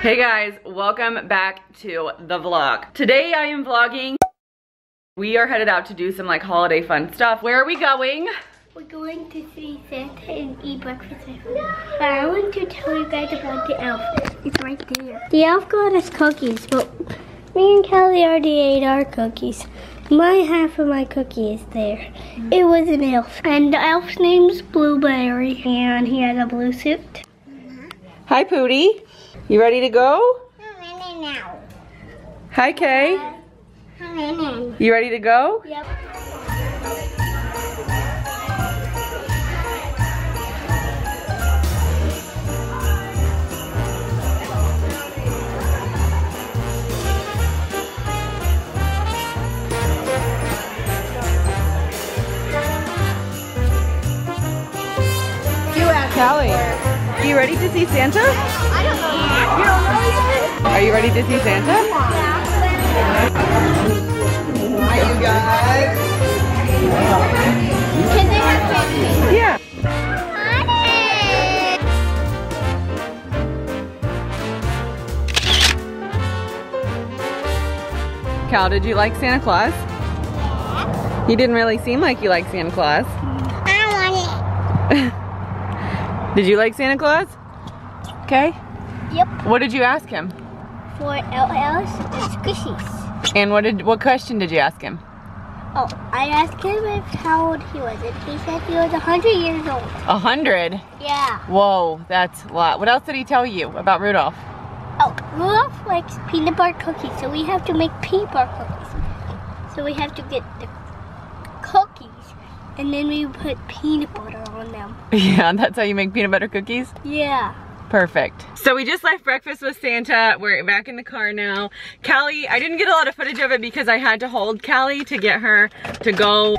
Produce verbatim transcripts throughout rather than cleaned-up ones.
Hey guys, welcome back to the vlog. Today I am vlogging. We are headed out to do some like holiday fun stuff. Where are we going? We're going to see Santa and eat breakfast. No. But I want to tell you guys about the elf. It's right there. The elf got us cookies, but me and Kali already ate our cookies. My half of my cookie is there. Mm-hmm. It was an elf. And the elf's name's Blueberry. And he has a blue suit. Mm-hmm. Hi, Pootie. You ready to go? I'm ready now. Hi, Kay. Uh, I'm ready. You ready to go? Yep. Kali, are you ready to see Santa? I don't know. You don't know yet? Are you ready to see Santa? Yeah. Are you guys? Can they have candy? Yeah. I want it. Kal, did you like Santa Claus? Yeah. You didn't really seem like you liked Santa Claus. I want it. Did you like Santa Claus? Okay. Yep. What did you ask him? For L L's squishies. And what did what question did you ask him? Oh, I asked him if how old he was, and he said he was a hundred years old. A hundred? Yeah. Whoa, that's a lot. What else did he tell you about Rudolph? Oh, Rudolph likes peanut butter cookies, so we have to make peanut butter cookies. So we have to get the cookies. And then we put peanut butter on them. Yeah, that's how you make peanut butter cookies? Yeah. Perfect. So we just left breakfast with Santa. We're back in the car now. Kali, I didn't get a lot of footage of it because I had to hold Kali to get her to go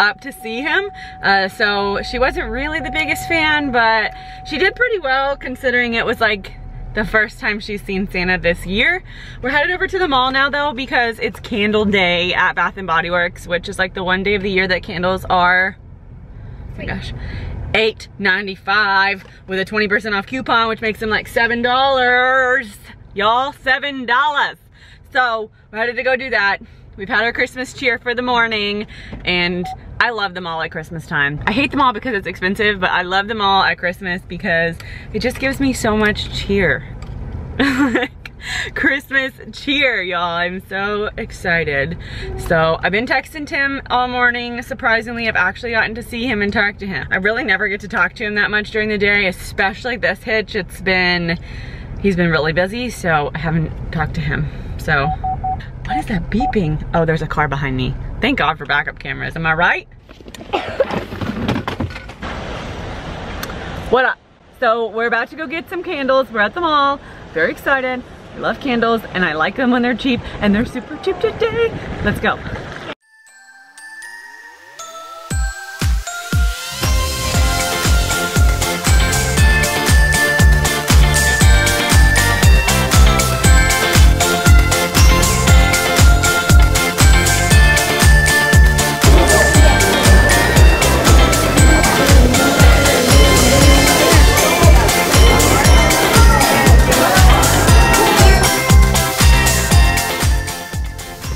up to see him. Uh, so she wasn't really the biggest fan, but she did pretty well considering it was like the first time she's seen Santa this year. We're headed over to the mall now though because it's Candle Day at Bath and Body Works, which is like the one day of the year that candles are, oh my gosh, eight ninety-five with a twenty percent off coupon, which makes them like seven dollars. Y'all, seven dollars. So we're headed to go do that. We've had our Christmas cheer for the morning, and I love them all at Christmas time. I hate them all because it's expensive, but I love them all at Christmas because it just gives me so much cheer. Christmas cheer, y'all. I'm so excited. So I've been texting Tim all morning. Surprisingly, I've actually gotten to see him and talk to him. I really never get to talk to him that much during the day, especially this hitch. It's been, he's been really busy, so I haven't talked to him, so. What is that beeping? Oh, there's a car behind me. Thank God for backup cameras. Am I right? What up? So we're about to go get some candles. We're at the mall. Very excited. I love candles and I like them when they're cheap, and they're super cheap today. Let's go.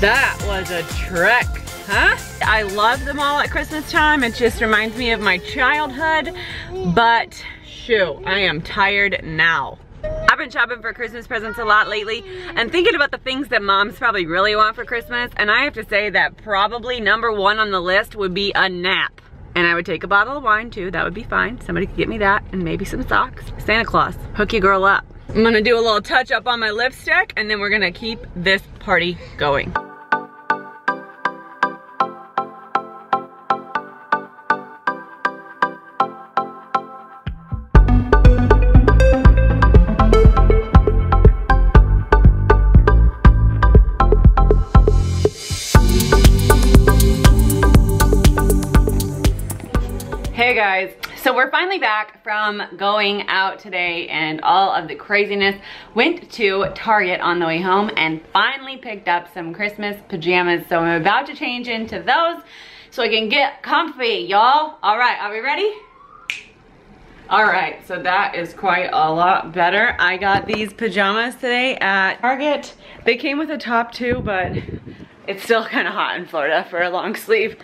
That was a trek, huh? I love them all at Christmas time. It just reminds me of my childhood, but shoo, I am tired now. I've been shopping for Christmas presents a lot lately and thinking about the things that moms probably really want for Christmas, and I have to say that probably number one on the list would be a nap. And I would take a bottle of wine too, that would be fine. Somebody could get me that, and maybe some socks. Santa Claus, hook your girl up. I'm gonna do a little touch up on my lipstick, and then we're gonna keep this party going. Hey guys, so we're finally back from going out today and all of the craziness. Went to Target on the way home and finally picked up some Christmas pajamas. So I'm about to change into those so I can get comfy, y'all. All right, are we ready? All right, so that is quite a lot better. I got these pajamas today at Target. They came with a top too, but it's still kind of hot in Florida for a long sleeve.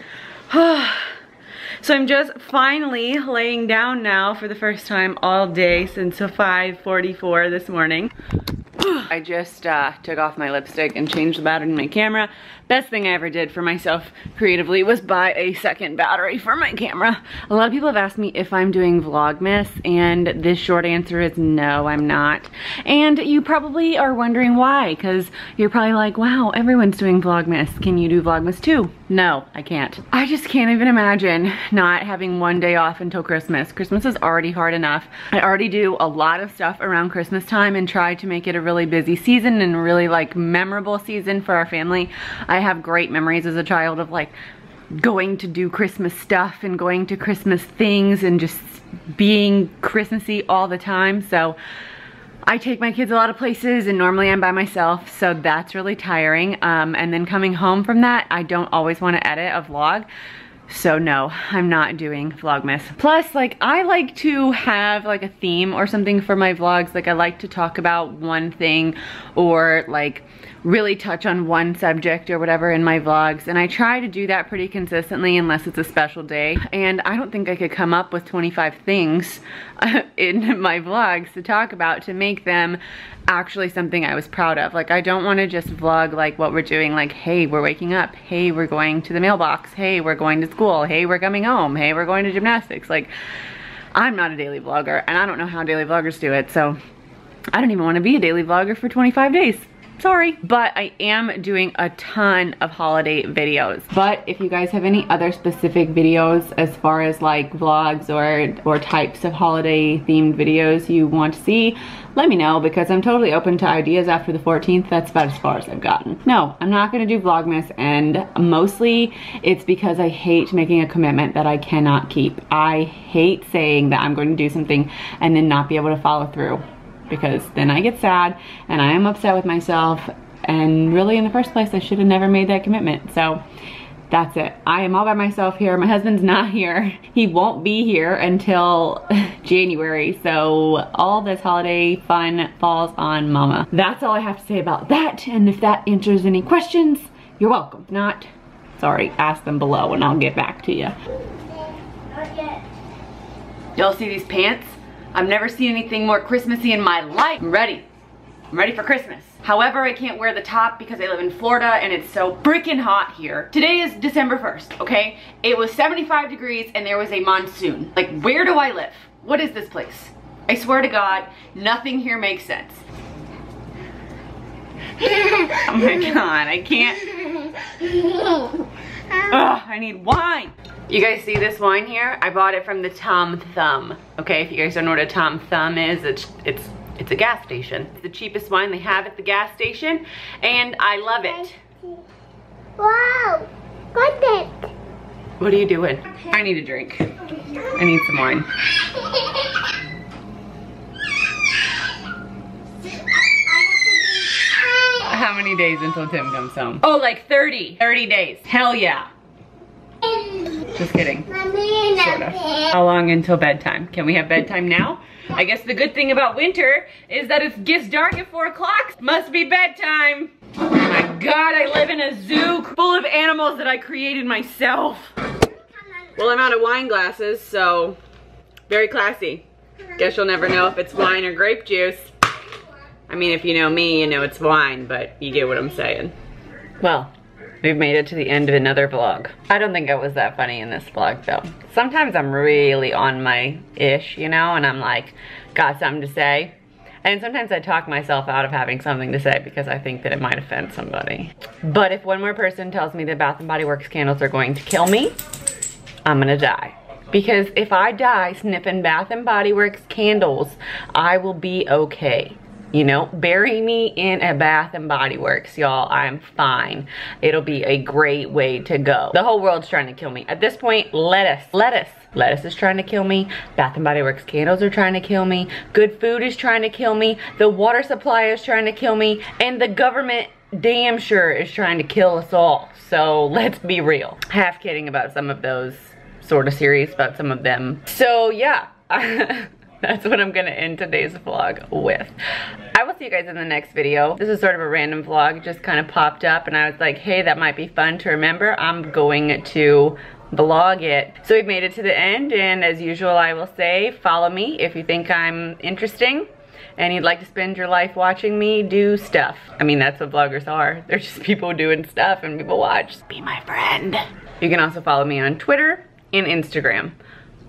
So I'm just finally laying down now for the first time all day since five forty-four this morning. I just uh, took off my lipstick and changed the battery in my camera. Best thing I ever did for myself creatively was buy a second battery for my camera. A lot of people have asked me if I'm doing Vlogmas, and this short answer is no, I'm not. And you probably are wondering why, because you're probably like, wow, everyone's doing Vlogmas. Can you do Vlogmas too? No, I can't. I just can't even imagine not having one day off until Christmas. Christmas is already hard enough. I already do a lot of stuff around Christmas time and try to make it a really busy season and really like memorable season for our family. I have great memories as a child of like going to do Christmas stuff and going to Christmas things and just being Christmassy all the time. So I take my kids a lot of places, and normally I'm by myself, so that's really tiring. Um, and then coming home from that, I don't always want to edit a vlog. So no, I'm not doing Vlogmas. Plus, like, I like to have like a theme or something for my vlogs. Like, I like to talk about one thing or like really touch on one subject or whatever in my vlogs. And I try to do that pretty consistently unless it's a special day. And I don't think I could come up with twenty-five things in my vlogs to talk about to make them actually something I was proud of. Like, I don't want to just vlog like what we're doing. Like, hey, we're waking up. Hey, we're going to the mailbox. Hey, we're going to school. Hey, we're coming home. Hey, we're going to gymnastics. Like, I'm not a daily vlogger, and I don't know how daily vloggers do it. So I don't even want to be a daily vlogger for twenty-five days. Sorry, but I am doing a ton of holiday videos. But if you guys have any other specific videos as far as like vlogs or or types of holiday themed videos you want to see, let me know, because I'm totally open to ideas after the fourteenth. That's about as far as I've gotten. No, I'm not gonna do Vlogmas, and mostly it's because I hate making a commitment that I cannot keep. I hate saying that I'm going to do something and then not be able to follow through, because then I get sad and I am upset with myself, and really in the first place I should have never made that commitment. So that's it. I am all by myself here. My husband's not here. He won't be here until January, so all this holiday fun falls on mama. That's all I have to say about that, and if that answers any questions, you're welcome. If not, sorry, ask them below and I'll get back to you. Y'all see these pants? I've never seen anything more Christmassy in my life. I'm ready. I'm ready for Christmas. However, I can't wear the top because I live in Florida and it's so freaking hot here. Today is December first, okay? It was seventy-five degrees and there was a monsoon. Like, where do I live? What is this place? I swear to God, nothing here makes sense. Oh my God, I can't. Ugh, I need wine. You guys see this wine here? I bought it from the Tom Thumb. Okay, if you guys don't know what a Tom Thumb is, it's it's it's a gas station. It's the cheapest wine they have at the gas station, and I love it. Wow, got it. What are you doing? I need a drink. I need some wine. How many days until Tim comes home? Oh, like thirty. thirty days. Hell yeah. Just kidding. Sort of. How long until bedtime? Can we have bedtime now? I guess the good thing about winter is that it gets dark at four o'clock. Must be bedtime. Oh my God, I live in a zoo full of animals that I created myself. Well, I'm out of wine glasses, so very classy. Guess you'll never know if it's wine or grape juice. I mean, if you know me, you know it's wine, but you get what I'm saying. Well, we've made it to the end of another vlog. I don't think I was that funny in this vlog though. Sometimes I'm really on my ish, you know, and I'm like, got something to say. And sometimes I talk myself out of having something to say because I think that it might offend somebody. But if one more person tells me that Bath and Body Works candles are going to kill me, I'm gonna die. Because if I die sniffing Bath and Body Works candles, I will be okay. You know, bury me in a Bath and Body Works, y'all. I'm fine. It'll be a great way to go. The whole world's trying to kill me. At this point, lettuce, lettuce, lettuce is trying to kill me. Bath and Body Works candles are trying to kill me. Good food is trying to kill me. The water supply is trying to kill me. And the government damn sure is trying to kill us all. So let's be real. Half kidding about some of those sort of series, about some of them. So yeah. that's what I'm gonna end today's vlog with. I will see you guys in the next video. This is sort of a random vlog, just kind of popped up and I was like, hey, that might be fun to remember. I'm going to vlog it. So we've made it to the end, and as usual I will say, follow me if you think I'm interesting and you'd like to spend your life watching me do stuff. I mean, that's what vloggers are. They're just people doing stuff and people watch. Be my friend. You can also follow me on Twitter and Instagram.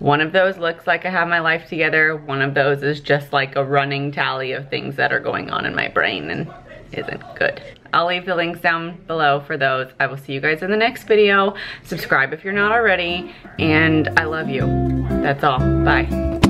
One of those looks like I have my life together. One of those is just like a running tally of things that are going on in my brain and isn't good. I'll leave the links down below for those. I will see you guys in the next video. Subscribe if you're not already, and I love you. That's all. Bye.